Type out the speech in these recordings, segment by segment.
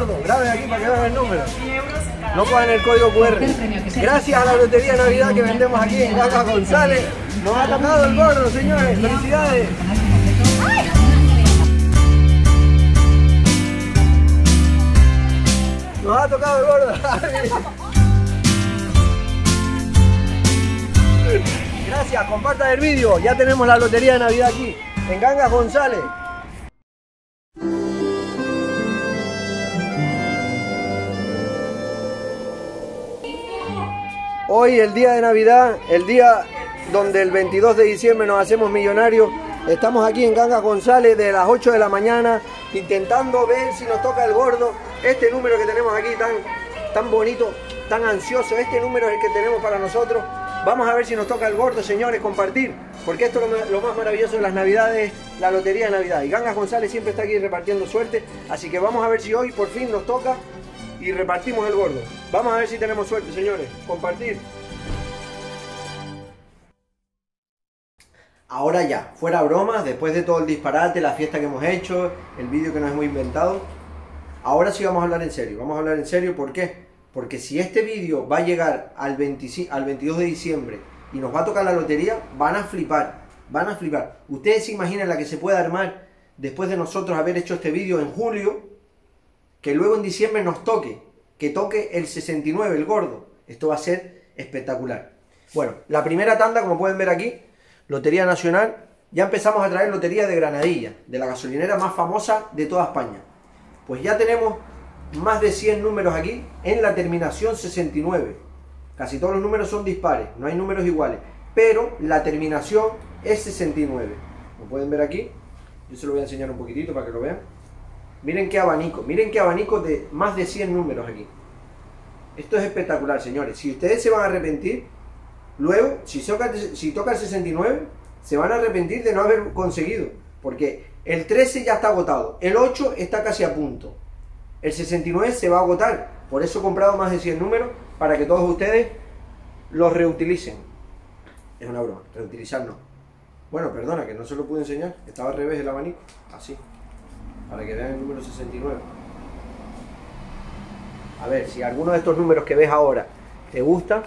gordo. Graben aquí para que vean el número. No cojan el código QR. Gracias a la Lotería Navidad que vendemos aquí en Ganga González. Nos ha tocado el gordo, señores. Felicidades. Nos ha tocado el gordo. Gracias, compartan el vídeo. Ya tenemos la Lotería de Navidad aquí, en Gangas González. Hoy, el día de Navidad, el día donde el 22 de diciembre nos hacemos millonarios. Estamos aquí en Gangas González de las 8 de la mañana intentando ver si nos toca el gordo. Este número que tenemos aquí tan bonito, tan ansioso, este número es el que tenemos para nosotros. Vamos a ver si nos toca el gordo, señores, compartir, porque esto es lo más maravilloso de las Navidades, la Lotería de Navidad. Y Gangas González siempre está aquí repartiendo suerte, así que vamos a ver si hoy por fin nos toca y repartimos el gordo. Vamos a ver si tenemos suerte, señores, compartir. Ahora ya, fuera bromas, después de todo el disparate, la fiesta que hemos hecho, el vídeo que nos hemos inventado, ahora sí vamos a hablar en serio. Vamos a hablar en serio, ¿por qué? Porque si este vídeo va a llegar al 22 de diciembre y nos va a tocar la lotería, van a flipar, van a flipar. Ustedes se imaginan la que se puede armar después de nosotros haber hecho este vídeo en julio, que luego en diciembre nos toque, que toque el 69, el gordo. Esto va a ser espectacular. Bueno, la primera tanda, como pueden ver aquí, Lotería Nacional. Ya empezamos a traer lotería de Granadilla, de la gasolinera más famosa de toda España. Pues ya tenemos más de 100 números aquí en la terminación 69. Casi todos los números son dispares, no hay números iguales, pero la terminación es 69. Lo pueden ver aquí, yo se lo voy a enseñar un poquitito para que lo vean. Miren qué abanico de más de 100 números aquí. Esto es espectacular, señores. Si ustedes se van a arrepentir, luego, si toca el 69, se van a arrepentir de no haber conseguido, porque el 13 ya está agotado, el 8 está casi a punto. El 69 se va a agotar, por eso he comprado más de 100 números para que todos ustedes los reutilicen. Es una broma, reutilizar no. Bueno, perdona que no se lo pude enseñar, estaba al revés el abanico, así, para que vean el número 69. A ver, si alguno de estos números que ves ahora te gusta,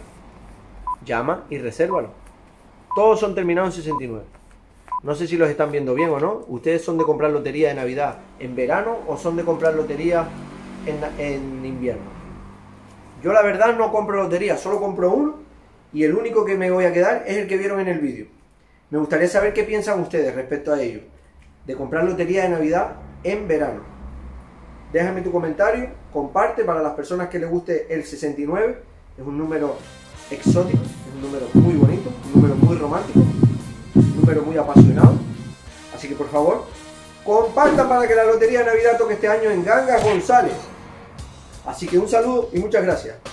llama y resérvalo. Todos son terminados en 69. No sé si los están viendo bien o no. ¿Ustedes son de comprar lotería de Navidad en verano o son de comprar lotería en invierno? Yo la verdad no compro lotería, solo compro uno y el único que me voy a quedar es el que vieron en el vídeo. Me gustaría saber qué piensan ustedes respecto a ello, de comprar lotería de Navidad en verano. Déjame tu comentario, comparte para las personas que les guste el 69. Es un número exótico, es un número muy bonito, un número muy romántico, pero muy apasionado, así que por favor compartan para que la Lotería de Navidad toque este año en Gangas González. Así que un saludo y muchas gracias.